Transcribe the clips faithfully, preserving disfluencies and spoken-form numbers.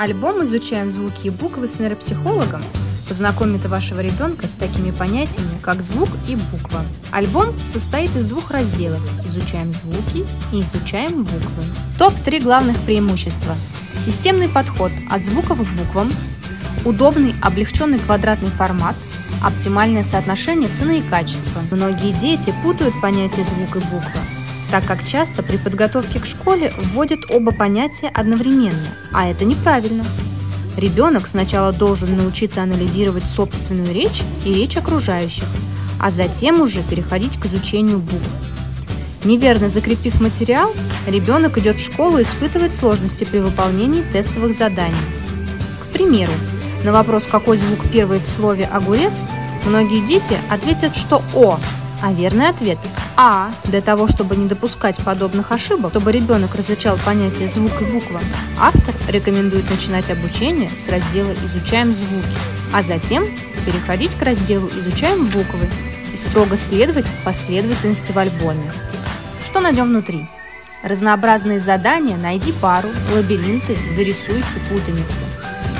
Альбом «Изучаем звуки и буквы» с нейропсихологом познакомит вашего ребенка с такими понятиями, как звук и буква. Альбом состоит из двух разделов «Изучаем звуки» и «Изучаем буквы». топ три главных преимущества. Системный подход от звуков к буквам, удобный облегченный квадратный формат, оптимальное соотношение цены и качества. Многие дети путают понятия звук и буква, так как часто при подготовке к школе вводят оба понятия одновременно, а это неправильно. Ребенок сначала должен научиться анализировать собственную речь и речь окружающих, а затем уже переходить к изучению букв. Неверно закрепив материал, ребенок идет в школу испытывать сложности при выполнении тестовых заданий. К примеру, на вопрос, какой звук первый в слове «огурец», многие дети ответят, что «о», а верный ответ «а». Для того, чтобы не допускать подобных ошибок, чтобы ребенок различал понятия звук и буква, автор рекомендует начинать обучение с раздела «Изучаем звуки», а затем переходить к разделу «Изучаем буквы» и строго следовать последовательности в альбоме. Что найдем внутри? Разнообразные задания «Найди пару», «Лабиринты», «Дорисуй» и «Путаницы».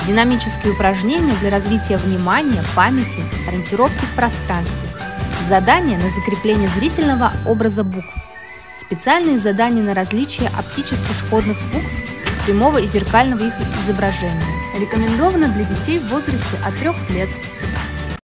Динамические упражнения для развития внимания, памяти, ориентировки в пространстве. Задания на закрепление зрительного образа букв. Специальные задания на различие оптически сходных букв, прямого и зеркального их изображения. Рекомендовано для детей в возрасте от трёх лет.